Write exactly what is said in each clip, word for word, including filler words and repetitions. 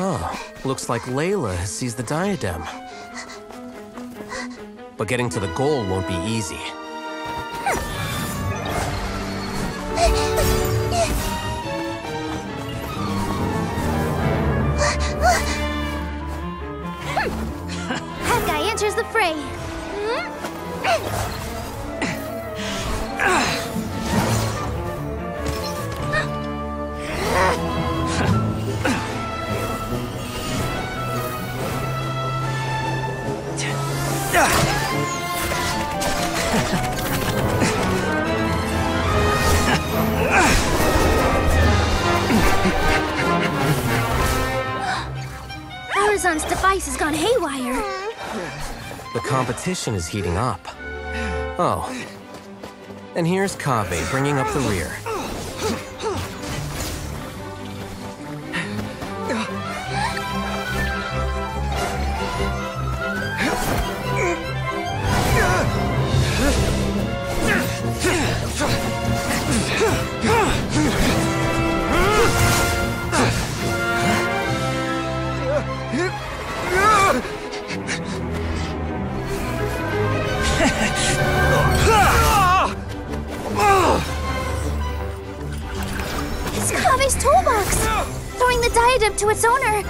Huh. Looks like Layla has seized the diadem. But getting to the goal won't be easy. That guy enters the fray. Horizon's device has gone haywire. The competition is heating up. Oh. And here's Kaveh bringing up the rear. It's Kaveh's toolbox! Throwing the diadem to its owner!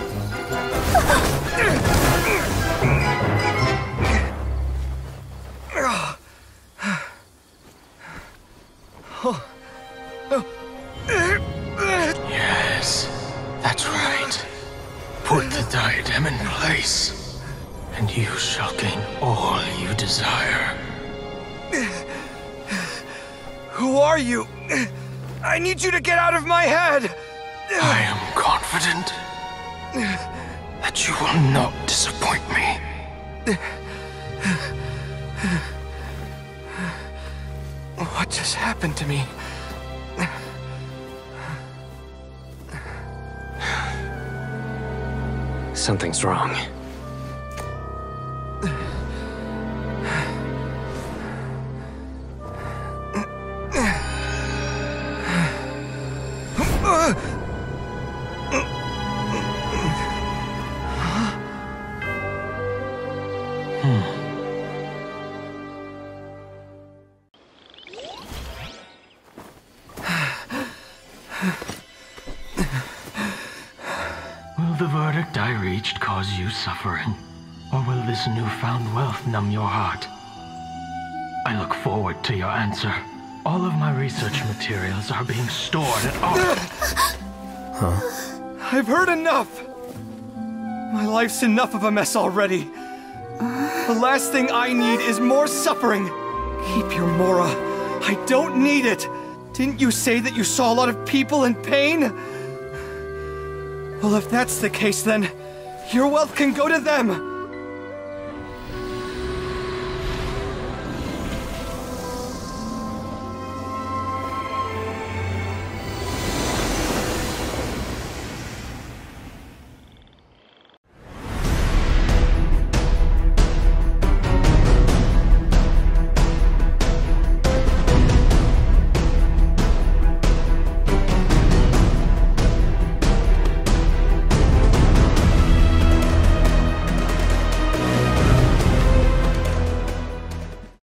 Yes, that's right. Put the diadem in place, and you shall gain all you desire. Who are you? I need you to get out of my head! I am confident that you will not disappoint me. What just happened to me? Something's wrong. Will the verdict I reached cause you suffering, or will this newfound wealth numb your heart? I look forward to your answer. All of my research materials are being stored at Art. Huh? I've heard enough! My life's enough of a mess already. The last thing I need is more suffering. Keep your Mora. I don't need it. Didn't you say that you saw a lot of people in pain? Well, if that's the case, then your wealth can go to them.